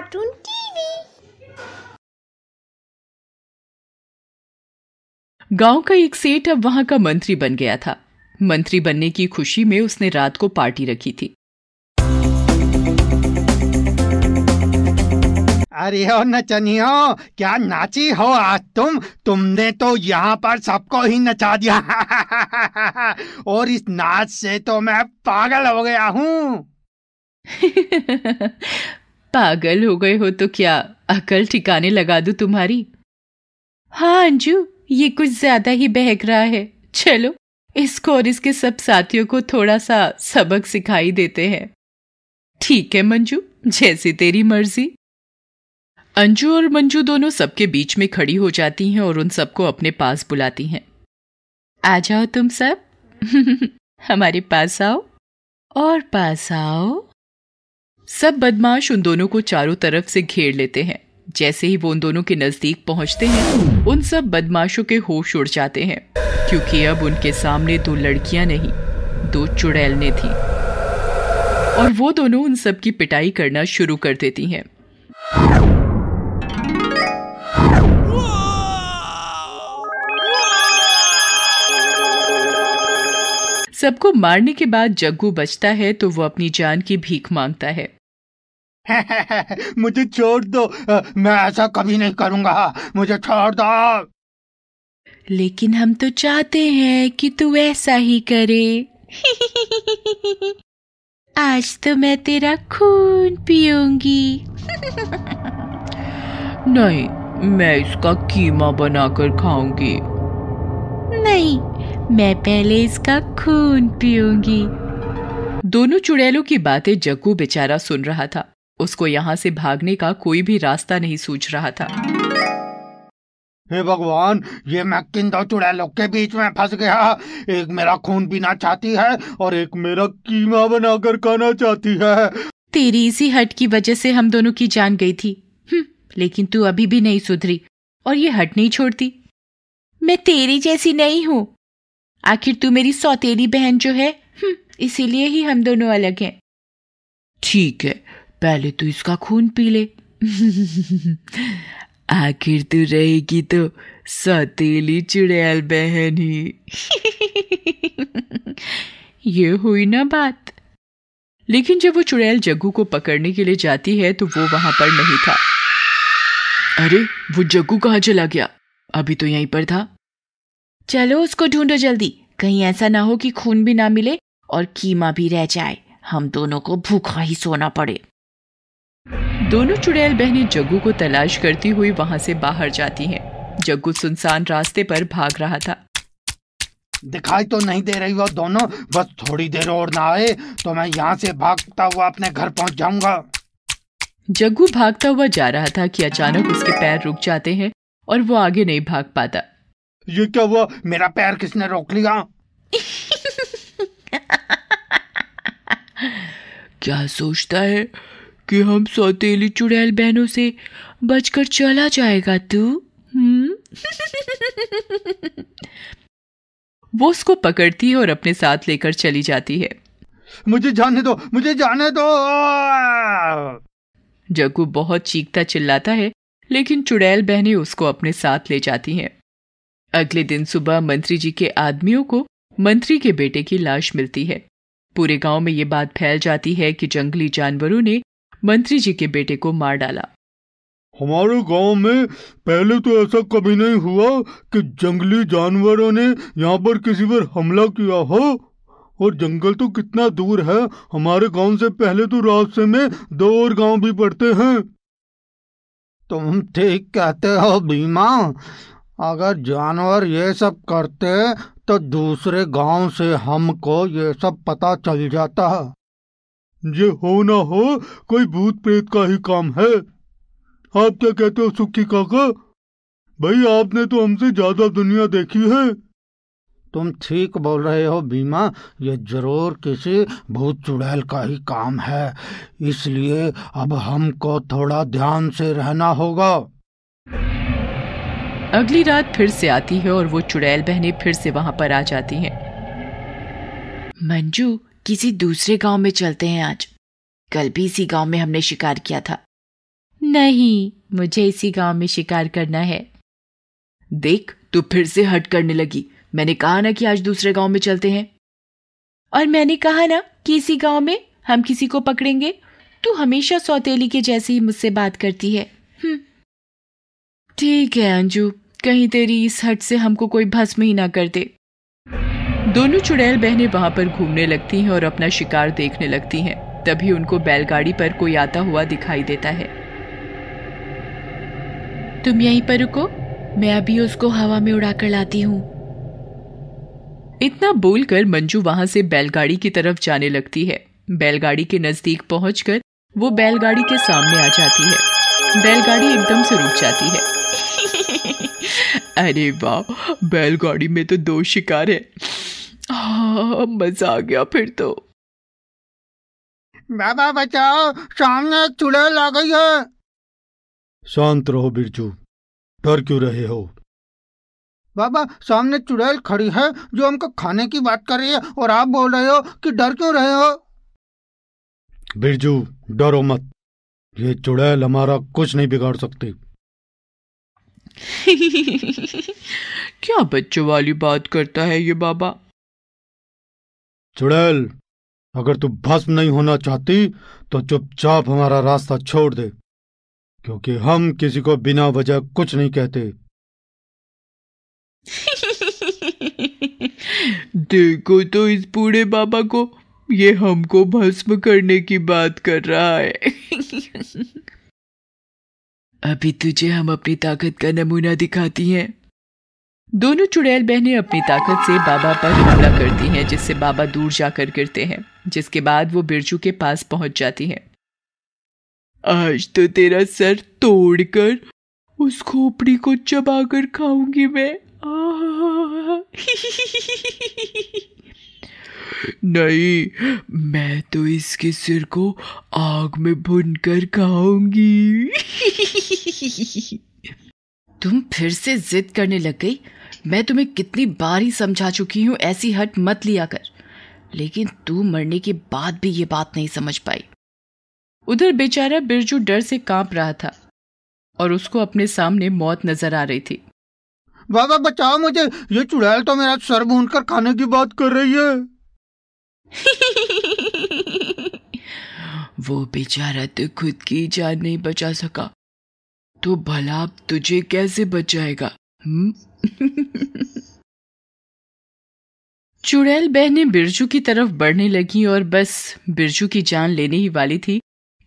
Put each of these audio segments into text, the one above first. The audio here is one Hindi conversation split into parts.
Cartoon TV. गांव का एक सेठ अब वहां का मंत्री बन गया था। मंत्री बनने की खुशी में उसने रात को पार्टी रखी थी। अरे हो नचनियो, क्या नाची हो आज तुमने तो यहाँ पर सबको ही नचा दिया और इस नाच से तो मैं पागल हो गया हूँ। पागल हो गए हो तो क्या, अकल ठिकाने लगा दूँ तुम्हारी। हाँ अंजू, ये कुछ ज्यादा ही बहक रहा है। चलो इसको और इसके सब साथियों को थोड़ा सा सबक सिखाई देते हैं। ठीक है मंजू, जैसी तेरी मर्जी। अंजू और मंजू दोनों सबके बीच में खड़ी हो जाती हैं और उन सबको अपने पास बुलाती हैं। आ जाओ तुम सब, हमारे पास आओ और पास आओ। सब बदमाश उन दोनों को चारों तरफ से घेर लेते हैं। जैसे ही वो उन दोनों के नजदीक पहुंचते हैं, उन सब बदमाशों के होश उड़ जाते हैं, क्योंकि अब उनके सामने दो लड़कियां नहीं, दो चुड़ैलें थीं और वो दोनों उन सब की पिटाई करना शुरू कर देती हैं। सबको मारने के बाद जग्गू बचता है तो वो अपनी जान की भीख मांगता है। मुझे छोड़ दो, मैं ऐसा कभी नहीं करूंगा, मुझे छोड़ दो। लेकिन हम तो चाहते हैं कि तू ऐसा ही करे। आज तो मैं तेरा खून पीऊंगी। नहीं, मैं इसका कीमा बनाकर खाऊंगी। नहीं, मैं पहले इसका खून पीऊंगी। दोनों चुड़ैलों की बातें जग्गू बेचारा सुन रहा था। उसको यहाँ से भागने का कोई भी रास्ता नहीं सूझ रहा था। हे भगवान, ये मैं किन दो चुड़ैलों के बीच में फंस गया। एक मेरा खून पीना चाहती है और एक मेरा कीमा बनाकर खाना चाहती है। तेरी इसी हट की वजह से हम दोनों की जान गई थी, लेकिन तू अभी भी नहीं सुधरी और ये हट नहीं छोड़ती। मैं तेरी जैसी नहीं हूँ, आखिर तू मेरी सौतेली बहन जो है, इसीलिए ही हम दोनों अलग हैं। ठीक है, पहले तू इसका खून पी ले। आखिर तू रहेगी तो सौतेली चुड़ैल बहन ही। ये हुई ना बात। लेकिन जब वो चुड़ैल जग्गू को पकड़ने के लिए जाती है तो वो वहां पर नहीं था। अरे, वो जग्गू कहाँ चला गया? अभी तो यहीं पर था। चलो उसको ढूंढो जल्दी, कहीं ऐसा ना हो कि खून भी ना मिले और कीमा भी रह जाए, हम दोनों को भूखा ही सोना पड़े। दोनों चुड़ैल बहनें जग्गू को तलाश करती हुई वहां से बाहर जाती हैं। जग्गू सुनसान रास्ते पर भाग रहा था। दिखाई तो नहीं दे रही वो दोनों, बस थोड़ी देर और ना आए तो मैं यहाँ से भागता हुआ अपने घर पहुँच जाऊंगा। जग्गू भागता हुआ जा रहा था कि अचानक उसके पैर रुक जाते हैं और वो आगे नहीं भाग पाता। ये क्या हुआ, मेरा पैर किसने रोक लिया? क्या सोचता है कि हम सौतेली चुड़ैल बहनों से बचकर चला जाएगा तू? वो उसको पकड़ती है और अपने साथ लेकर चली जाती है। मुझे जाने दो, मुझे जाने दो। जग्गू बहुत चीखता चिल्लाता है, लेकिन चुड़ैल बहनें उसको अपने साथ ले जाती हैं। अगले दिन सुबह मंत्री जी के आदमियों को मंत्री के बेटे की लाश मिलती है। पूरे गांव में ये बात फैल जाती है कि जंगली जानवरों ने मंत्री जी के बेटे को मार डाला। हमारे गांव में पहले तो ऐसा कभी नहीं हुआ कि जंगली जानवरों ने यहाँ पर किसी पर हमला किया हो, और जंगल तो कितना दूर है, हमारे गाँव से पहले तो रास्ते में दो और गाँव भी पड़ते हैं। तुम ठीक कहते हो भीमा, अगर जानवर ये सब करते तो दूसरे गांव से हमको ये सब पता चल जाता। ये हो ना हो कोई भूत प्रेत का ही काम है। आप क्या कहते हो सुखी काका? भाई आपने तो हमसे ज्यादा दुनिया देखी है। तुम ठीक बोल रहे हो भीमा, ये जरूर किसी भूत चुड़ैल का ही काम है, इसलिए अब हमको थोड़ा ध्यान से रहना होगा। अगली रात फिर से आती है और वो चुड़ैल बहनें फिर से वहां पर आ जाती हैं। मंजू, किसी दूसरे गांव में चलते हैं आज। कल भी इसी गांव में हमने शिकार किया था। नहीं, मुझे इसी गांव में शिकार करना है। देख, तू फिर से हट करने लगी। मैंने कहा ना कि आज दूसरे गांव में चलते हैं। और मैंने कहा ना कि इसी गांव में हम किसी को पकड़ेंगे। तू हमेशा सौतेली के जैसे ही मुझसे बात करती है। ठीक है अंजू, कहीं तेरी इस हट से हमको कोई भस्म ही ना कर दे। दोनों चुड़ैल बहनें वहां पर घूमने लगती हैं और अपना शिकार देखने लगती हैं। तभी उनको बैलगाड़ी पर कोई आता हुआ दिखाई देता है। तुम यहीं पर रुको, मैं अभी उसको हवा में उड़ा कर लाती हूँ। इतना बोलकर मंजू वहां से बैलगाड़ी की तरफ जाने लगती है। बैलगाड़ी के नजदीक पहुंचकर वो बैलगाड़ी के सामने आ जाती है। बैलगाड़ी एकदम से रुक जाती है। अरे वाह, बैलगाड़ी में तो दो शिकार है। मजा आ गया फिर तो। बाबा बचाओ, सामने चुड़ैल आ गई है। शांत रहो बिरजू, डर क्यों रहे हो? बाबा, सामने चुड़ैल खड़ी है जो हमको खाने की बात कर रही है और आप बोल रहे हो कि डर क्यों रहे हो? बिरजू, डरो मत, ये चुड़ैल हमारा कुछ नहीं बिगाड़ सकती। क्या बच्चों वाली बात करता है ये बाबा। चुड़ैल, अगर तू भस्म नहीं होना चाहती तो चुपचाप हमारा रास्ता छोड़ दे, क्योंकि हम किसी को बिना वजह कुछ नहीं कहते। देखो तो इस बूढ़े बाबा को, ये हमको भस्म करने की बात कर रहा है। अभी तुझे हम अपनी ताकत का नमूना दिखाती हैं। दोनों चुड़ैल बहनें अपनी ताकत से बाबा पर हमला करती हैं, जिससे बाबा दूर जाकर गिरते हैं, जिसके बाद वो बिरजू के पास पहुंच जाती हैं। आज तो तेरा सर तोड़कर उस खोपड़ी को चबाकर खाऊंगी मैं। नहीं, मैं तो इसके सिर को आग में भूनकर खाऊंगी। तुम फिर से जिद करने लग गई। मैं तुम्हें कितनी बार ही समझा चुकी हूँ, ऐसी हट मत लिया कर, लेकिन तू मरने के बाद भी ये बात नहीं समझ पाई। उधर बेचारा बिरजू डर से कांप रहा था और उसको अपने सामने मौत नजर आ रही थी। बाबा बचाओ मुझे, ये चुड़ैल तो मेरा सर भून कर खाने की बात कर रही है। वो बेचारा तो खुद की जान नहीं बचा सका, तो भला तुझे कैसे बचाएगा? चुड़ैल बहनें बिरजू की तरफ बढ़ने लगी और बस बिरजू की जान लेने ही वाली थी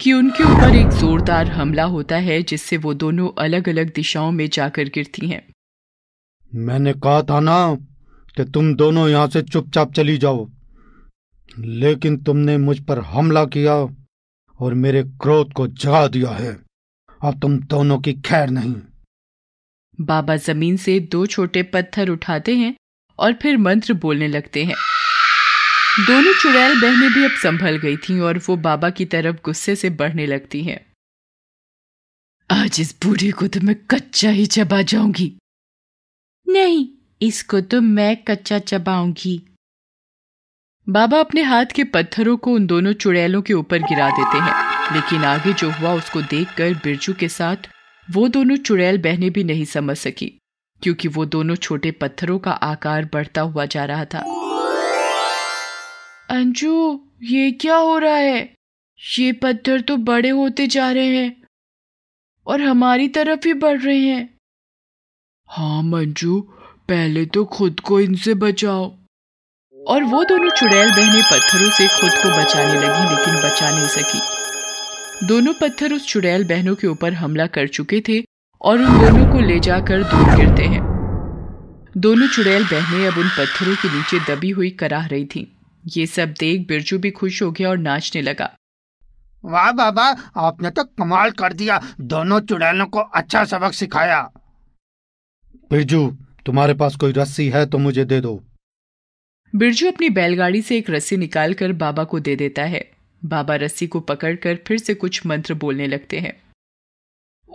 कि उनके ऊपर एक जोरदार हमला होता है, जिससे वो दोनों अलग अलग दिशाओं में जाकर गिरती हैं। मैंने कहा था ना कि तुम दोनों यहाँ से चुपचाप चली जाओ, लेकिन तुमने मुझ पर हमला किया और मेरे क्रोध को जगा दिया है। अब तुम दोनों की खैर नहीं। बाबा जमीन से दो छोटे पत्थर उठाते हैं और फिर मंत्र बोलने लगते हैं। दोनों चुड़ैल बहनें भी अब संभल गई थीं और वो बाबा की तरफ गुस्से से बढ़ने लगती हैं। आज इस बूढ़े को तो मैं कच्चा ही चबा जाऊंगी। नहीं, इसको तो मैं कच्चा चबाऊंगी। बाबा अपने हाथ के पत्थरों को उन दोनों चुड़ैलों के ऊपर गिरा देते हैं, लेकिन आगे जो हुआ उसको देखकर बिरजू के साथ वो दोनों चुड़ैल बहनें भी नहीं समझ सकी, क्योंकि वो दोनों छोटे पत्थरों का आकार बढ़ता हुआ जा रहा था। अंजू, ये क्या हो रहा है? ये पत्थर तो बड़े होते जा रहे हैं और हमारी तरफ ही बढ़ रहे हैं। हाँ मंजू, पहले तो खुद को इनसे बचाओ। और वो दोनों चुड़ैल बहनें पत्थरों से खुद को बचाने लगी, लेकिन बचा नहीं सकी। दोनों पत्थर उस चुड़ैल बहनों के ऊपर हमला कर चुके थे और उन दोनों को ले जाकर दूर गिरते हैं। दोनों चुड़ैल बहनें अब उन पत्थरों के नीचे दबी हुई कराह रही थीं। ये सब देख बिरजू भी खुश हो गया और नाचने लगा। वाह बाबा, आपने तो कमाल कर दिया, दोनों चुड़ैलों को अच्छा सबक सिखाया। बिरजू, तुम्हारे पास कोई रस्सी है तो मुझे दे दो। बिरजू अपनी बैलगाड़ी से एक रस्सी निकाल कर बाबा को दे देता है। बाबा रस्सी को पकड़कर फिर से कुछ मंत्र बोलने लगते हैं।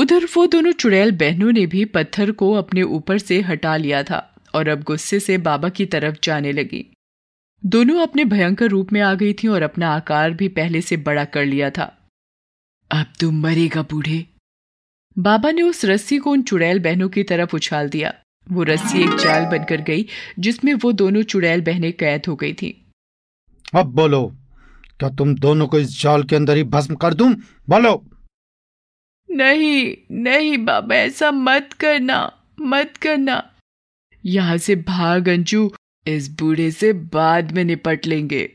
उधर वो दोनों चुड़ैल बहनों ने भी पत्थर को अपने ऊपर से हटा लिया था और अब गुस्से से बाबा की तरफ जाने लगी। दोनों अपने भयंकर रूप में आ गई थीं और अपना आकार भी पहले से बड़ा कर लिया था। अब तुम मरेगा बूढ़े, बाबा ने उस रस्सी को उन चुड़ैल बहनों की तरफ उछाल दिया। वो रस्सी एक जाल बनकर गई जिसमें वो दोनों चुड़ैल बहनें कैद हो गई थीं। अब बोलो, क्या तुम दोनों को इस जाल के अंदर ही भस्म कर दूं? बोलो। नहीं नहीं बाबा, ऐसा मत करना, मत करना। यहाँ से भाग अंजू, इस बूढ़े से बाद में निपट लेंगे।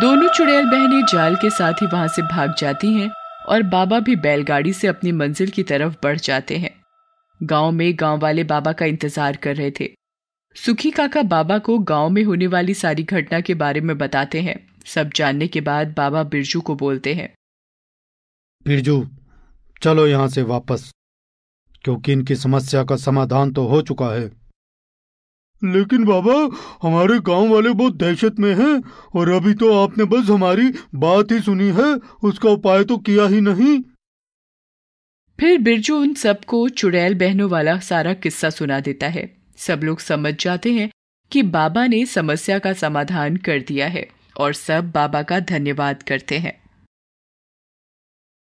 दोनों चुड़ैल बहनें जाल के साथ ही वहां से भाग जाती हैं और बाबा भी बैलगाड़ी से अपनी मंजिल की तरफ बढ़ जाते हैं। गांव में गांव वाले बाबा का इंतजार कर रहे थे। सुखी काका बाबा को गांव में होने वाली सारी घटना के बारे में बताते हैं। सब जानने के बाद बाबा बिरजू को बोलते हैं, बिरजू चलो यहाँ से वापस, क्योंकि इनकी समस्या का समाधान तो हो चुका है। लेकिन बाबा, हमारे गांव वाले बहुत दहशत में हैं और अभी तो आपने बस हमारी बात ही सुनी है, उसका उपाय तो किया ही नहीं। फिर बिरजू उन सबको चुड़ैल बहनों वाला सारा किस्सा सुना देता है। सब लोग समझ जाते हैं कि बाबा ने समस्या का समाधान कर दिया है और सब बाबा का धन्यवाद करते हैं।